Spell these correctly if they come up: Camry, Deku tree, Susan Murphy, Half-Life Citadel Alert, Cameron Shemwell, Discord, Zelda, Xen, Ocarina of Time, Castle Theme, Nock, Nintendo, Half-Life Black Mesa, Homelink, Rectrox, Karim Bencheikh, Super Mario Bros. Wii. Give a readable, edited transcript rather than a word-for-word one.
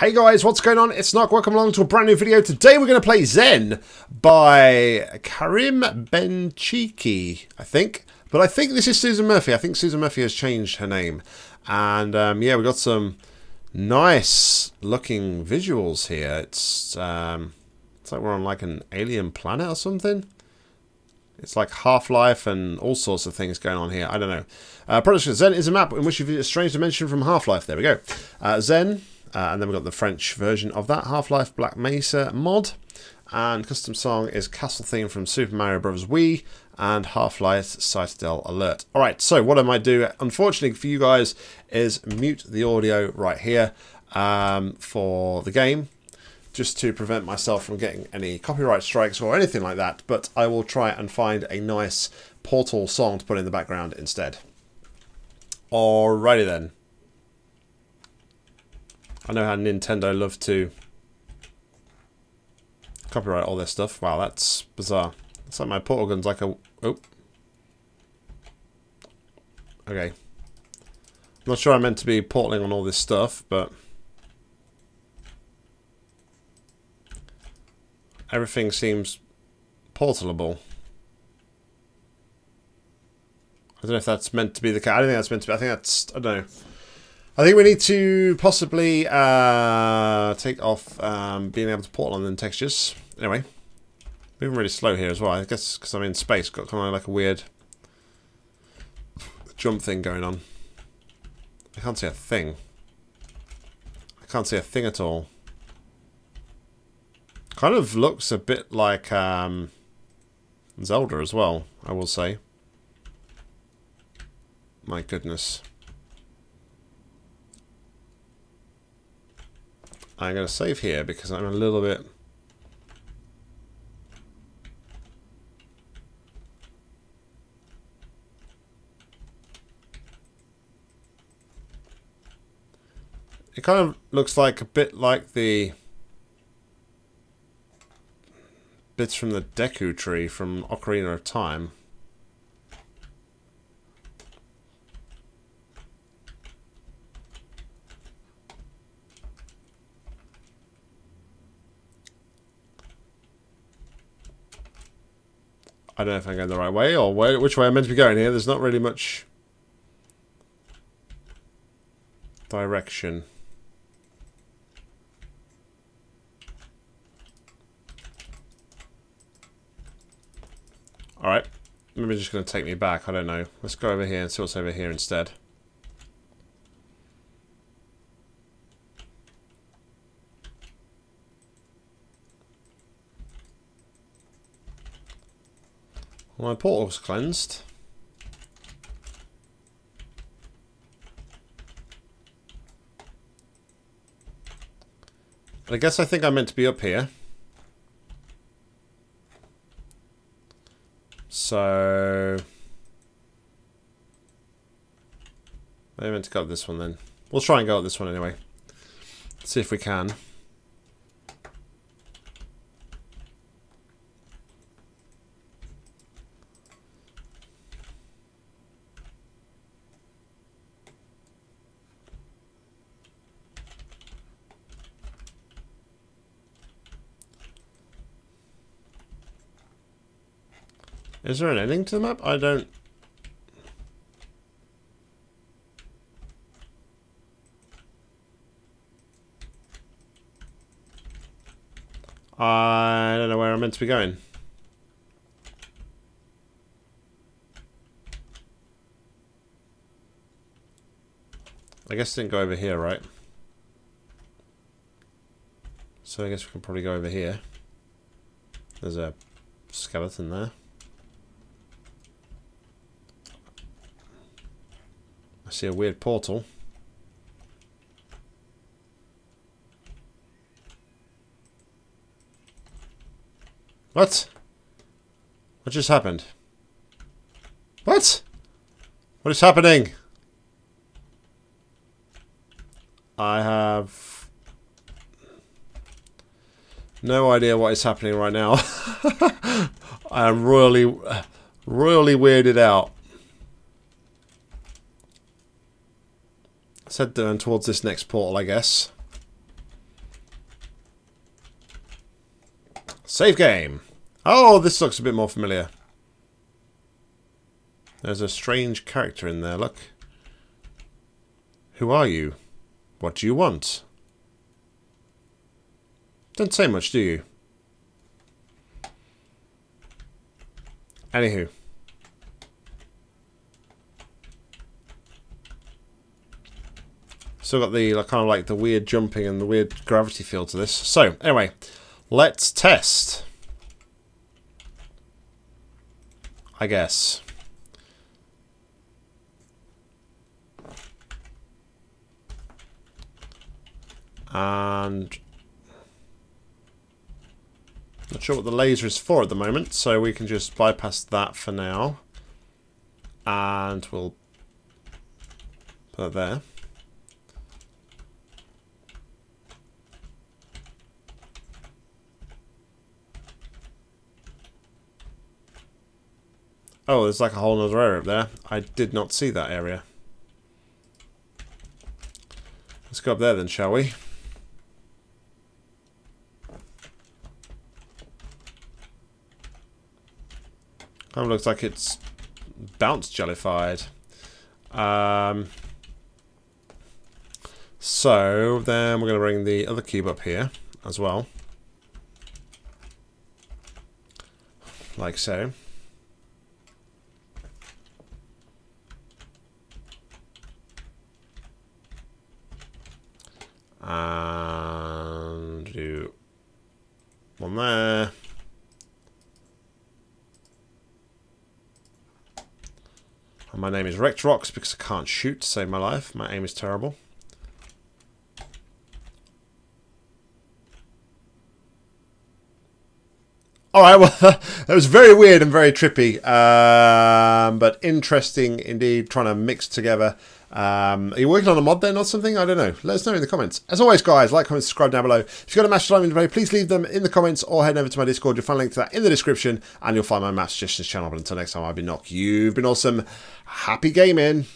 Hey guys, what's going on? It's Nock. Welcome along to a brand new video. Today we're going to play Xen by Karim Bencheikh, I think. But I think this is Susan Murphy. I think Susan Murphy has changed her name. And yeah, we've got some nice looking visuals here. It's like we're on like an alien planet or something. It's like Half-Life and all sorts of things going on here. I don't know. Production Xen is a map in which you visit a strange dimension from Half-Life. There we go. Xen. And then we've got the French version of that, Half-Life Black Mesa mod. And custom song is Castle Theme from Super Mario Bros. Wii and Half-Life Citadel Alert. All right, so what I might do, unfortunately for you guys, is mute the audio right here for the game, just to prevent myself from getting any copyright strikes or anything like that. But I will try and find a nice Portal song to put in the background instead. Alrighty then. I know how Nintendo love to copyright all this stuff. Wow, that's bizarre. It's like my portal gun's like a... Oh. Okay. I'm not sure I meant to be portaling on all this stuff, but... Everything seems portalable. I don't know if that's meant to be the case. I don't think that's meant to be. I think that's... I don't know. I think we need to possibly take off being able to portal on them textures. Anyway, moving really slow here as well. I guess because I'm in space, got kind of like a weird jump thing going on. I can't see a thing. I can't see a thing at all. Kind of looks a bit like Zelda as well, I will say. My goodness. I'm going to save here because I'm a little bit... It kind of looks like a bit like the bits from the Deku tree from Ocarina of Time. I don't know if I'm going the right way or which way I'm meant to be going here. There's not really much direction. All right, maybe it's just going to take me back. I don't know. Let's go over here and see what's over here instead. My portal's cleansed. But I guess I think I'm meant to be up here. So... I'm meant to go up this one then. We'll try and go up this one anyway. Let's see if we can. Is there an ending to the map? I don't... know where I'm meant to be going. I guess it didn't go over here, right? So I guess we can probably go over here. There's a skeleton there. I see a weird portal. What? What just happened? What? What is happening? I have no idea what is happening right now. I am royally weirded out. Let's head down towards this next portal, I guess. Save game. Oh, this looks a bit more familiar. There's a strange character in there, look. Who are you? What do you want? Don't say much, do you? Anywho. Still got the kind of like the weird jumping and the weird gravity feel to this. So, anyway, let's test. I guess. And not sure what the laser is for at the moment, so we can just bypass that for now. And we'll put that there. Oh, there's like a whole other area up there. I did not see that area. Let's go up there then, shall we? Kind of looks like it's bounce jellified. So then we're going to bring the other cube up here as well. Like so. And do one there. And my name is Rectrox because I can't shoot to save my life. My aim is terrible. Alright, well, that was very weird and very trippy, but interesting indeed, trying to mix together. Are you working on a mod then or something? I don't know. Let us know in the comments. As always, guys, like, comment, subscribe down below. If you've got a match you'd like me to play, please leave them in the comments or head over to my Discord. You'll find a link to that in the description and you'll find my match suggestions channel. But until next time, I've been Nock. You've been awesome. Happy gaming.